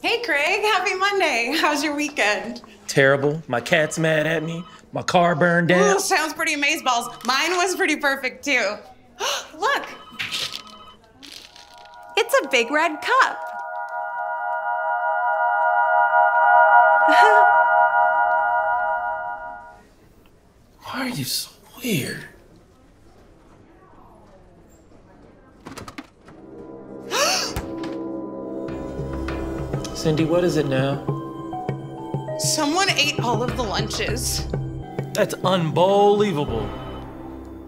Hey, Craig, happy Monday. How's your weekend? Terrible. My cat's mad at me. My car burned down. Ooh, sounds pretty amazeballs. Mine was pretty perfect, too. Look. It's a big red cup. Why are you so weird? Cindy, what is it now? Someone ate all of the lunches. That's unbelievable.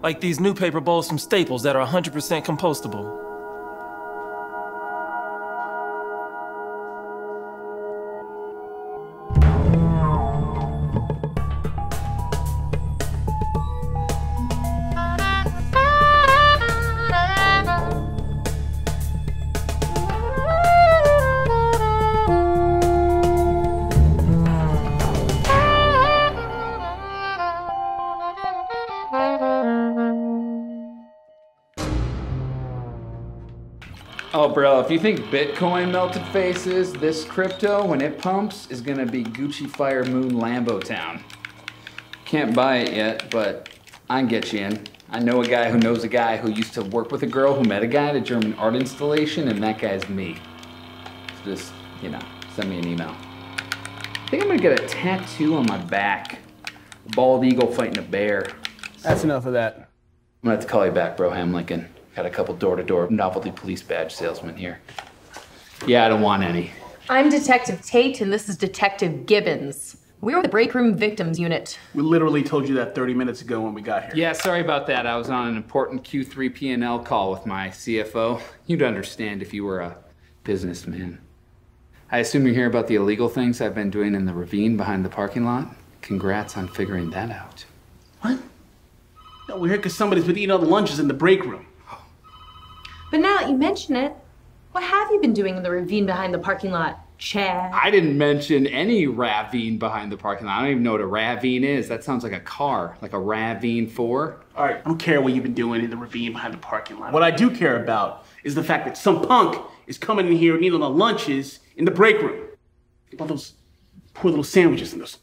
Like these new paper bowls from Staples that are 100% compostable. Oh, bro, if you think Bitcoin melted faces, this crypto, when it pumps, is gonna be Gucci Fire Moon Lambeau Town. Can't buy it yet, but I can get you in. I know a guy who knows a guy who used to work with a girl who met a guy at a German art installation, and that guy's me. So just, you know, send me an email. I think I'm gonna get a tattoo on my back. A bald eagle fighting a bear. That's enough of that. I'm gonna have to call you back, bro, Ham Lincoln. Got a couple door-to-door novelty police badge salesmen here. Yeah, I don't want any. I'm Detective Tate, and this is Detective Gibbons. We're the Break Room Victims Unit. We literally told you that 30 minutes ago when we got here. Yeah, sorry about that. I was on an important Q3 P&L call with my CFO. You'd understand if you were a businessman. I assume you're here about the illegal things I've been doing in the ravine behind the parking lot. Congrats on figuring that out. What? No, we're here because somebody's been eating all the lunches in the break room. But now that you mention it, what have you been doing in the ravine behind the parking lot, Chad? I didn't mention any ravine behind the parking lot. I don't even know what a ravine is. That sounds like a car, like a Ravine 4. All right, I don't care what you've been doing in the ravine behind the parking lot. What I do care about is the fact that some punk is coming in here and eating the lunches in the break room. Think about those poor little sandwiches and those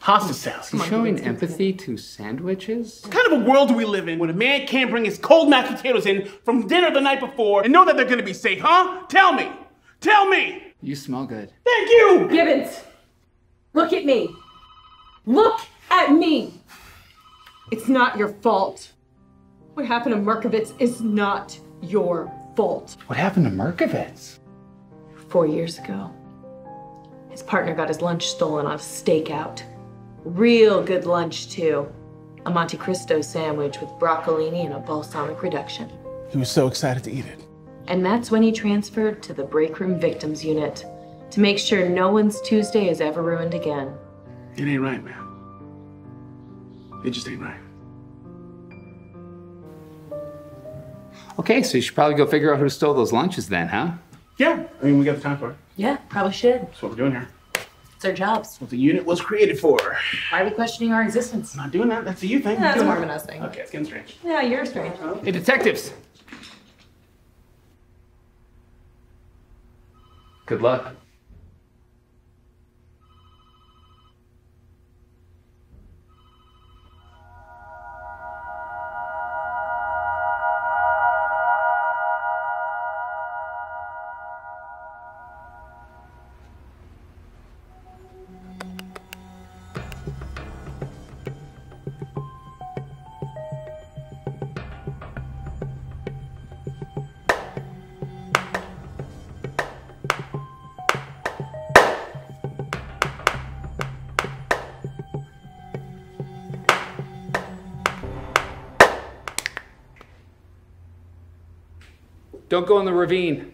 pasta sauce. You're showing empathy to sandwiches? What kind of a world do we live in when a man can't bring his cold mashed potatoes in from dinner the night before and know that they're gonna be safe, huh? Tell me! Tell me! You smell good. Thank you! Gibbons, look at me. Look at me! It's not your fault. What happened to Merkowitz is not your fault. What happened to Merkowitz? 4 years ago, his partner got his lunch stolen on a stakeout. Real good lunch, too. A Monte Cristo sandwich with broccolini and a balsamic reduction. He was so excited to eat it. And that's when he transferred to the Break Room Victims Unit to make sure no one's Tuesday is ever ruined again. It ain't right, man. It just ain't right. Okay, so you should probably go figure out who stole those lunches then, huh? Yeah, I mean, we got the time for it. Yeah, probably should. That's what we're doing here. It's our jobs. What the unit was created for. Why are we questioning our existence? I'm not doing that. That's a you thing. Yeah, that's a Mormon us thing. Okay, it's getting strange. Yeah, you're strange. Hey, detectives. Good luck. Don't go in the ravine.